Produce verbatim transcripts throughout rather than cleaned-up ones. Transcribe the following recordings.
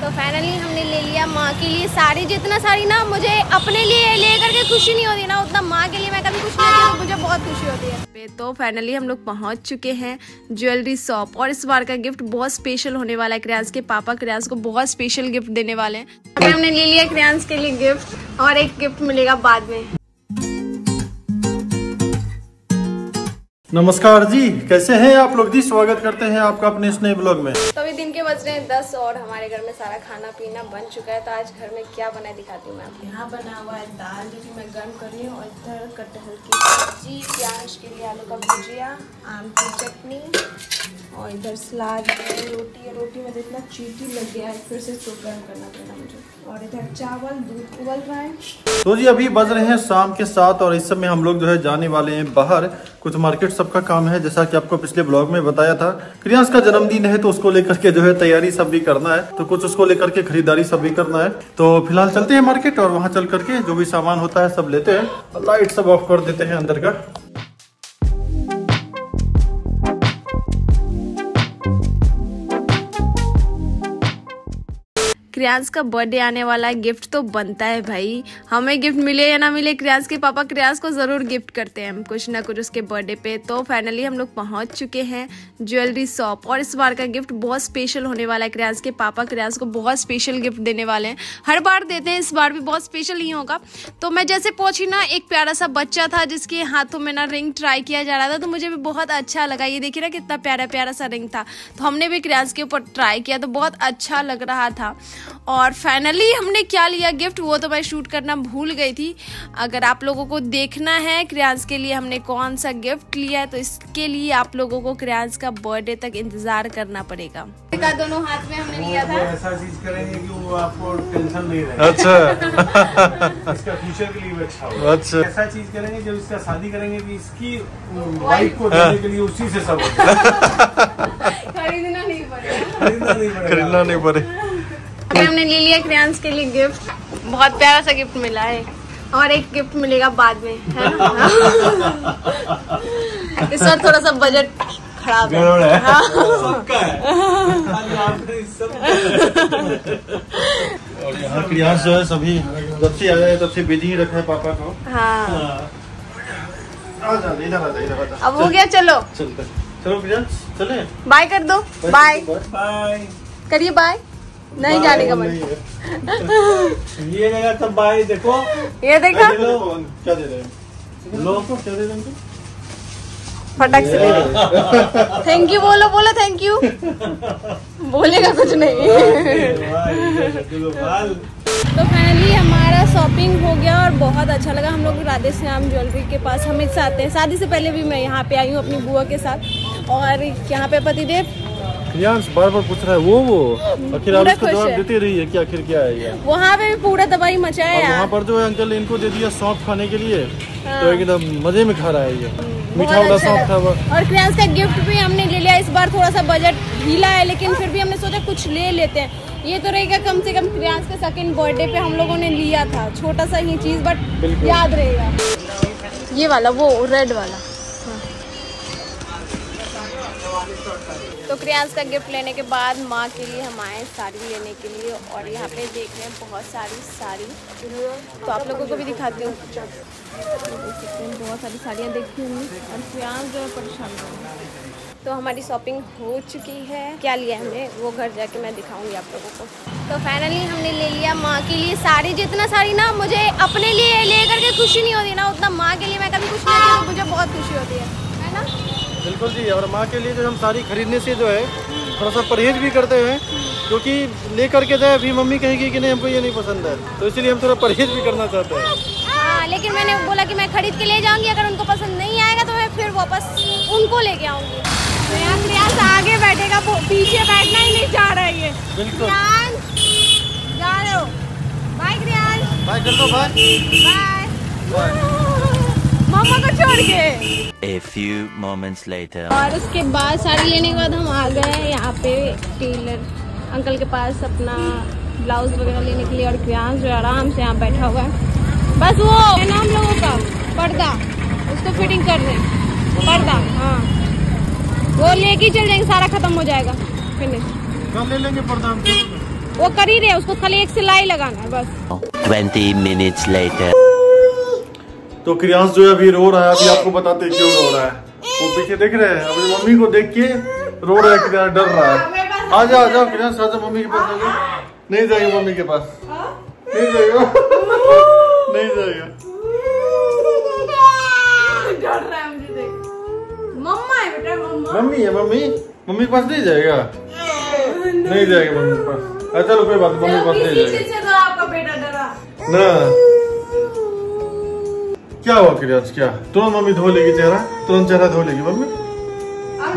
तो फाइनली हमने ले लिया माँ के लिए साड़ी। जितना साड़ी ना मुझे अपने लिए ले करके खुशी नहीं होती ना, उतना माँ के लिए मैं कभी खुश नहीं होती, तो मुझे बहुत खुशी होती है। तो फाइनली हम लोग पहुँच चुके हैं ज्वेलरी शॉप, और इस बार का गिफ्ट बहुत स्पेशल होने वाला है। क्रियांश के पापा क्रियांश को बहुत स्पेशल गिफ्ट देने वाले हैं। हमने ले लिया क्रियांश के लिए गिफ्ट, और एक गिफ्ट मिलेगा बाद में। नमस्कार जी, कैसे हैं आप लोग जी? स्वागत करते हैं आपका अपने इस नए ब्लॉग में। तो अभी दिन के बज रहे हैं दस, और हमारे घर में सारा खाना पीना बन चुका है। तो आज घर में क्या बना दिखाती हूँ मैं आपको। यहाँ बना हुआ है दाल, जो कि मैं गर्म कर रही हूँ, और इधर कटहल की सब्जी, प्याज के लिए आलू का भुजिया, आम की चटनी, और इधर सलाद, रोटी। रोटी में जितना चीटी लग गया है, फिर से सूप गर्म करना पड़ा मुझे। और इधर चावल, दूध उबल रहा है। तो जी अभी बज रहे हैं शाम के सात, और इस समय हम लोग जो है जाने वाले हैं बाहर, कुछ मार्केट सबका काम है। जैसा कि आपको पिछले ब्लॉग में बताया था, क्रियांश का जन्मदिन है, तो उसको लेकर के जो है तैयारी सब भी करना है, तो कुछ उसको लेकर के खरीदारी सब भी करना है। तो फिलहाल चलते हैं मार्केट, और वहाँ चल करके जो भी सामान होता है सब लेते हैं, और लाइट सब ऑफ कर देते हैं अंदर का। क्रियांश का बर्थडे आने वाला है, गिफ्ट तो बनता है भाई। हमें गिफ्ट मिले या ना मिले, क्रियांश के पापा क्रियांश को ज़रूर गिफ्ट करते हैं कुछ ना कुछ उसके बर्थडे पे। तो फाइनली हम लोग पहुंच चुके हैं ज्वेलरी शॉप, और इस बार का गिफ्ट बहुत स्पेशल होने वाला है। क्रियांश के पापा क्रियांश को बहुत स्पेशल गिफ्ट देने वाले हैं। हर बार देते हैं, इस बार भी बहुत स्पेशल ही होगा। तो मैं जैसे पहुँची ना, एक प्यारा सा बच्चा था जिसके हाथों में ना रिंग ट्राई किया जा रहा था, तो मुझे भी बहुत अच्छा लगा। ये देखिए ना कितना प्यारा प्यारा सा रिंग था। तो हमने भी क्रियांश के ऊपर ट्राई किया, तो बहुत अच्छा लग रहा था। और फाइनली हमने क्या लिया गिफ्ट, वो तो मैं शूट करना भूल गई थी। अगर आप लोगों को देखना है क्रियांश के लिए हमने कौन सा गिफ्ट लिया है, तो इसके लिए आप लोगों को क्रियांश का बर्थडे तक इंतजार करना पड़ेगा। का दोनों हाथ में हमने लिया था। ऐसा चीज करेंगे कि वो आपको टेंशन नहीं रहे। अच्छा। इसका फ्यूचर के लिए भी अच्छा होगा। अच्छा। ऐसा चीज करेंगे जब इसका शादी करेंगे कि इसकी वाइफ को देने के लिए उसी से सब खरीदना नहीं पड़ेगा, खरीदना नहीं पड़ेगा। हमने ले लिया क्रियांश के लिए गिफ्ट, बहुत प्यारा सा गिफ्ट मिला है, और एक गिफ्ट मिलेगा बाद में, है ना? इस बार थोड़ा सा बजट खराब है, सबका है। और यहाँ क्रियांश जो है सभी जब से आया है तब से बिजी ही रखा है पापा को। हाँ अब हो गया, चलो चलो क्रियांश चले, बाय कर दो। बाय बाय करिए, बाय नहीं जाने का मन। ये लगा तब भाई देखो, ये देखा क्या दे रहे लोग, क्या दे रहे फटाक से दे रहे। थैंक यू बोलो, बोलो थैंक यू, बोलेगा कुछ नहीं। तो फाइनली हमारा शॉपिंग हो गया, और बहुत अच्छा लगा। हम लोग राधे श्याम ज्वेलरी के पास हमेशा आते हैं, शादी से पहले भी मैं यहाँ पे आई हूँ अपनी बुआ के साथ, और यहाँ पे पतिदेव क्रियांश बार बार पूछ रहा है वो वो आखिर आप इसको जवाब देती रही है कि आखिर क्या है ये। वहाँ पे भी पूरा तबाही मचाया है। वहाँ पर जो है अंकल ने इनको दे दिया सौंफ खाने के लिए, हाँ। तो एकदम मजे में खा रहा है ये, मीठा वाला सौंफ था। और क्रियांश का गिफ्ट भी हमने ले लिया। इस बार थोड़ा सा बजट ढीला है, लेकिन फिर भी हमने सोचा कुछ ले लेते हैं। ये तो रहेगा कम से कम क्रियांश का सेकंड बर्थडे पे हम लोगों ने लिया था, छोटा सा ही चीज बट याद रहेगा। ये वाला वो रेड वाला। तो क्रियांश का गिफ्ट लेने के बाद माँ के लिए हम आए साड़ी लेने के लिए, और यहाँ पे देख रहे हैं बहुत सारी साड़ी। तो आप लोगों को भी दिखाती हूँ, बहुत सारी साड़ियाँ देखती हूँ, और क्रियांश जो है परेशान हो। तो हमारी शॉपिंग हो चुकी है, क्या लिया हमने वो घर जाके मैं दिखाऊंगी आप लोगों को। तो फाइनली हमने ले लिया माँ के लिए साड़ी। जितना साड़ी ना मुझे अपने लिए ले करके खुशी नहीं होती ना, उतना माँ के लिए मैं कभी खुश नहीं होती, तो मुझे बहुत खुशी होती है, है ना? बिल्कुल जी। और माँ के लिए जो हम साड़ी खरीदने से जो है थोड़ा सा परहेज भी करते हैं, क्योंकि ले करके जाए अभी मम्मी कहेगी कि नहीं हमको ये नहीं पसंद है, तो इसलिए हम थोड़ा परहेज भी करना चाहते हैं। हाँ, लेकिन मैंने बोला कि मैं खरीद के ले जाऊंगी, अगर उनको पसंद नहीं आएगा तो मैं फिर वापस उनको लेके आऊँगी। क्रियांश आगे बैठेगा, पीछे बैठना ही नहीं चाह रहा है ये। बिल्कुल जा रहे हो, बाय क्रियांश, बाय कर दो, बाय मम्मा को छोड़ के। A few moments later. और उसके बाद साड़ी लेने के बाद हम आ गए हैं यहाँ पे टेलर अंकल के पास अपना ब्लाउज वगैरह लेने के लिए, और क्रियांश जो आराम से यहाँ बैठा हुआ है। बस वो है ना हम लोगों का पर्दा, उसको फिटिंग कर रहे हैं पर्दा। हाँ वो लेके चल जाएंगे, सारा खत्म हो जाएगा, फिनिश। कल ले लेंगे पर्दा, वो कर ही रहे, उसको खाली एक सिलाई लगाना है बस। twenty minutes later तो क्रियांश जो है अभी रो रहा है, अभी आपको बताते क्यों रो रहा है। वो पीछे देख रहे हैं, अभी मम्मी को देख के रो रहा है, क्रियांश डर रहा है। आजा आजा क्रियांश, आजा मम्मी के पास आजा। नहीं जाएगा मम्मी के पास, नहीं जाएगा नहीं जाएगा डर रहा है मुझे देख। मम्मा है बेटा, मम्मा मम्मी है, मम्मी मम्मी के पास नहीं जाएगा, नहीं जाएगा मम्मी के पास। चलो कोई बात नहीं, मम्मी नहीं जाएगी। आपका बेटा डरा ना, क्या हुआ क्रियांश, क्या तुरंत मम्मी धो लेगी चेहरा, तुरंत चेहरा धो लेगी मम्मी,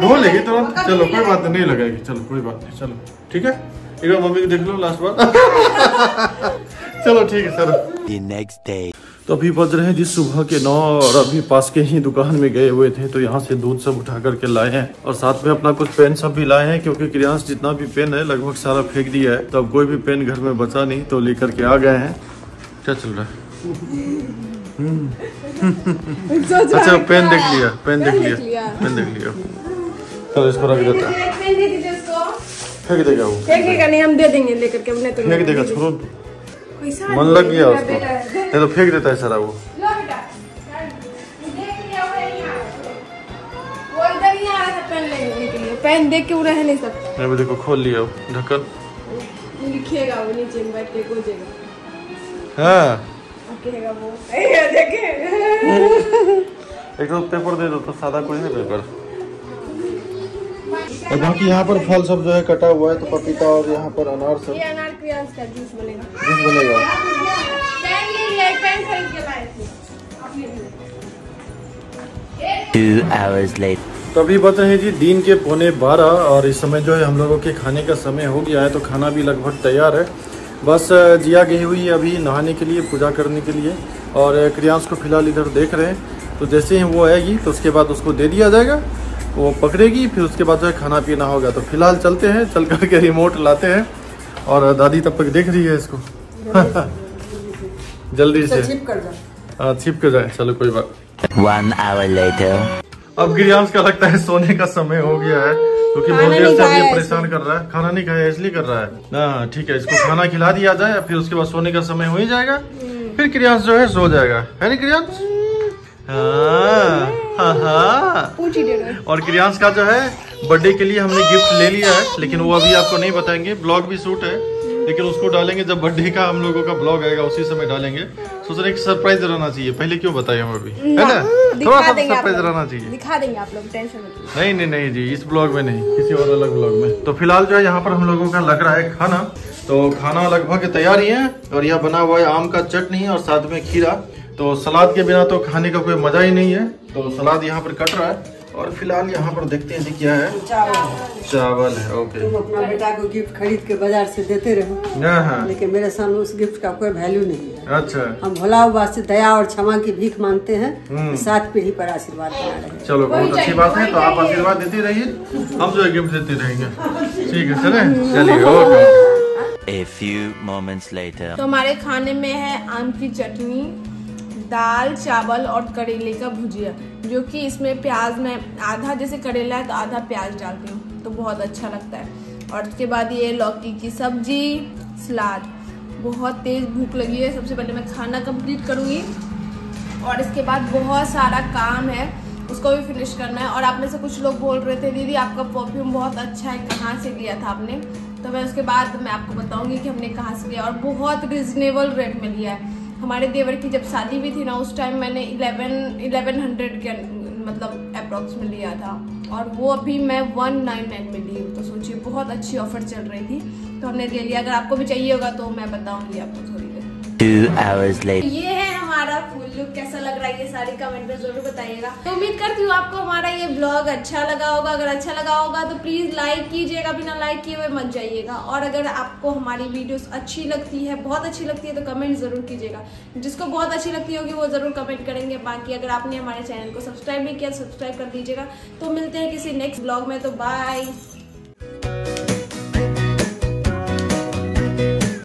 धो लेगी तुरंत। चलो कोई बात नहीं, लगाएगी, चलो कोई बात नहीं, चलो ठीक है। एक बार मम्मी को देख लो लास्ट बार चलो ठीक है सर। तो अभी बज रहे हैं जी सुबह के नौ, और अभी पास के ही दुकान में गए हुए थे, तो यहाँ से दूध सब उठा करके लाए हैं, और साथ में अपना कुछ पेन सब भी लाए हैं, क्योंकि क्रियांश जितना भी पेन है लगभग सारा फेंक दिया है, तो अब कोई भी पेन घर में बचा नहीं, तो लेकर के आ गए हैं। क्या चल रहा है अच्छा पेन देख लिया, पेन देख लिया, पेन देख लिया, चलो इसको रख देता है, फेंक देगा वो, फेंकेगा नहीं, हम दे देंगे लेकर के, फेंक देगा, छोड़ो मन लग गया उसको, नहीं तो फेंक देता है सारा वो। लो बेटा, देख लिया वो नहीं आ रहा, वो इधर ही आ रहा था पेन लेने के लिए, पेन देख के वो रह नहीं सकता। अभी देखो खोल लिया वो ढक्कन, लिखेगा वो नीचे में बैठ के खोजेगा, हां लिखेगा वो, ये देखे एक और पेपर दे दो तो सादा कोई नहीं पेपर। और बाकी यहाँ पर फल सब जो है कटा हुआ है, तो पपीता और यहाँ पर अनार सब, ये अनार क्रियांश का जूस बनेगा, जूस बनेगा। पेन ले लिया, पेन खरीद के लाए थे। तो अभी बचे हैं जी दिन के पौने बारह, और इस समय जो है हम लोगों के खाने का समय हो गया है, तो खाना भी लगभग तैयार है। बस जिया गई हुई है अभी नहाने के लिए, पूजा करने के लिए, और क्रियांश को फिलहाल इधर देख रहे हैं, तो जैसे ही वो आएगी तो उसके बाद उसको दे दिया जाएगा, वो पकड़ेगी, फिर उसके बाद जो है खाना पीना होगा। तो फिलहाल चलते हैं, चल करके रिमोट लाते हैं, और दादी तब तक देख रही है इसको जल्दी से छिप कर जाए, हाँ छिप कर जाए, चलो कोई बात। One hour later अब क्रियांश का लगता है सोने का समय हो गया है, क्योंकि बहुत देर से अभी परेशान कर रहा है, खाना नहीं खाया इसलिए कर रहा है ना। ठीक है, इसको खाना खिला दिया जाए, फिर उसके बाद सोने का समय हो ही जाएगा, फिर क्रियांश जो है सो जाएगा, है ना क्रियांश। हाँ हाँ हाँ। और क्रियांश का जो है बर्थडे के लिए हमने गिफ्ट ले लिया है, लेकिन वो अभी आपको नहीं बताएंगे, ब्लॉग भी शूट है, लेकिन उसको डालेंगे जब बर्थडे का हम लोगों का ब्लॉग आएगा, उसी समय डालेंगे। सोच रहे कि सरप्राइज रहना चाहिए, पहले क्यों बताए हम अभी, है ना, थोड़ा सा सरप्राइज रहना चाहिए, दिखा देंगे आप लोग, टेंशन मत लो। नहीं नहीं नहीं जी, इस ब्लॉग में नहीं, किसी और अलग ब्लॉग में। तो फिलहाल जो है यहाँ पर हम लोगों का लग रहा है खाना, तो खाना लगभग तैयार ही है, और यह बना हुआ है आम का चटनी और साथ में खीरा, तो सलाद के बिना तो खाने का कोई मजा ही नहीं है, तो सलाद यहाँ पर कट रहा है। और फिलहाल यहाँ पर देखते हैं जी क्या है, चावल, चावल है। ओके, तुम अपना बेटा को गिफ्ट खरीद के बाजार से देते रहो, लेकिन मेरे सामने उस गिफ्ट का कोई वैल्यू नहीं है। अच्छा, हम भोला बाबा से दया और क्षमा की भीख मांगते हैं, सात पीढ़ी पर आशीर्वाद बना रहे। चलो बहुत अच्छी बात है, तो आप आशीर्वाद देते रहिए, हम जो है गिफ्ट देते रहेंगे, ठीक है चले चलिए। तो हमारे खाने में है आम की चटनी, दाल, चावल और करेले का भुजिया, जो कि इसमें प्याज में आधा, जैसे करेला है तो आधा प्याज डालती हूँ, तो बहुत अच्छा लगता है। और उसके बाद ये लौकी की सब्जी, सलाद। बहुत तेज़ भूख लगी है, सबसे पहले मैं खाना कंप्लीट करूँगी, और इसके बाद बहुत सारा काम है, उसको भी फिनिश करना है। और आप में से कुछ लोग बोल रहे थे दीदी आपका परफ्यूम बहुत अच्छा है, कहाँ से लिया था आपने, तो मैं उसके बाद मैं आपको बताऊँगी कि हमने कहाँ से लिया, और बहुत रिजनेबल रेट में लिया है। हमारे देवर की जब शादी भी थी ना, उस टाइम मैंने इलेवन इलेवन हंड्रेड के मतलब अप्रॉक्स में लिया था, और वो अभी मैं वन नाइन नाइन में ली, तो सोचिए बहुत अच्छी ऑफर चल रही थी, तो हमने ले लिया। अगर आपको भी चाहिए होगा तो मैं बताऊंगी आपको थोड़ी देर। ये है हमारा फुल लुक, कैसा लग रहा है ये सारी कमेंट में जरूर बताइएगा। तो उम्मीद करती हूँ आपको हमारा ये ब्लॉग अच्छा लगा होगा, अगर अच्छा लगा होगा तो प्लीज लाइक कीजिएगा, बिना लाइक किए हुए मत जाइएगा। और अगर आपको हमारी वीडियोस अच्छी लगती है, बहुत अच्छी लगती है, तो कमेंट जरूर कीजिएगा, जिसको बहुत अच्छी लगती होगी वो जरूर कमेंट करेंगे। बाकी अगर आपने हमारे चैनल को सब्सक्राइब नहीं किया, सब्सक्राइब कर दीजिएगा। तो मिलते हैं किसी नेक्स्ट ब्लॉग में, तो बाय।